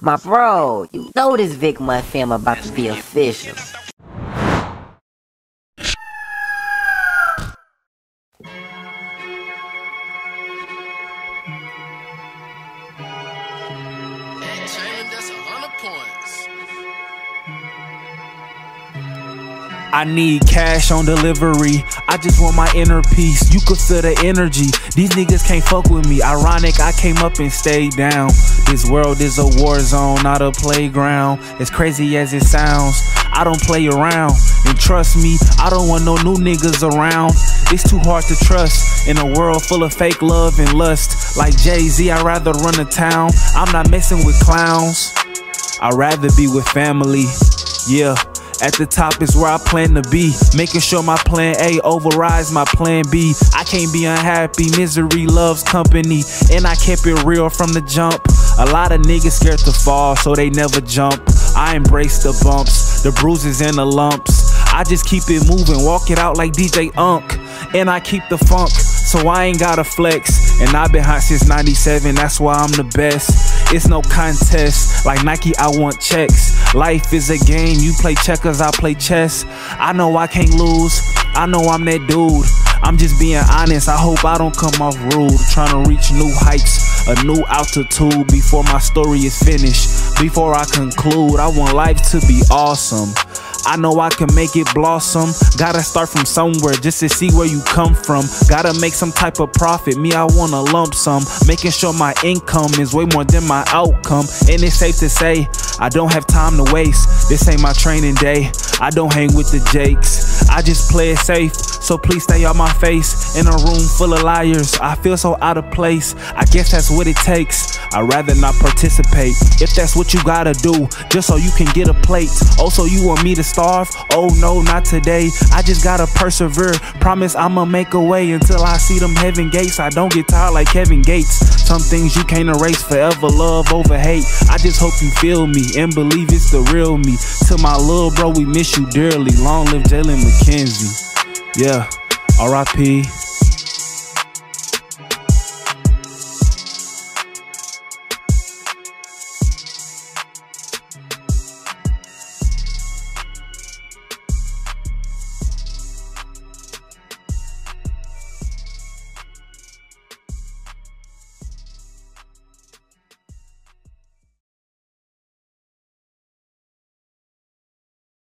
My bro, you know this Vic Mud Fam about to be official. I need cash on delivery. I just want my inner peace. You could feel the energy. These niggas can't fuck with me. Ironic, I came up and stayed down. This world is a war zone, not a playground. As crazy as it sounds, I don't play around. And trust me, I don't want no new niggas around. It's too hard to trust in a world full of fake love and lust. Like Jay-Z, I'd rather run to town. I'm not messing with clowns. I'd rather be with family. Yeah. At the top is where I plan to be, making sure my plan A overrides my plan B. I can't be unhappy, misery loves company, and I kept it real from the jump. A lot of niggas scared to fall, so they never jump. I embrace the bumps, the bruises and the lumps. I just keep it moving, walk it out like DJ Unk. And I keep the funk, so I ain't gotta flex. And I've been hot since '97, that's why I'm the best. It's no contest, like Nike, I want checks. Life is a game, you play checkers, I play chess. I know I can't lose, I know I'm that dude. I'm just being honest, I hope I don't come off rude. Trying to reach new heights, a new altitude. Before my story is finished, before I conclude, I want life to be awesome. I know I can make it blossom. Gotta start from somewhere just to see where you come from. Gotta make some type of profit, me I want a lump sum. Making sure my income is way more than my outcome. And it's safe to say, I don't have time to waste. This ain't my training day, I don't hang with the jakes. I just play it safe, so please stay on my face. In a room full of liars, I feel so out of place. I guess that's what it takes, I'd rather not participate. If that's what you gotta do, just so you can get a plate. Oh, so you want me to starve? Oh no, not today. I just gotta persevere, promise I'ma make a way. Until I see them heaven gates, I don't get tired like Kevin Gates. Some things you can't erase, forever love over hate. I just hope you feel me and believe it's the real me. To my little bro, we miss you dearly. Long live Jalen McKenzie. Yeah, R.I.P.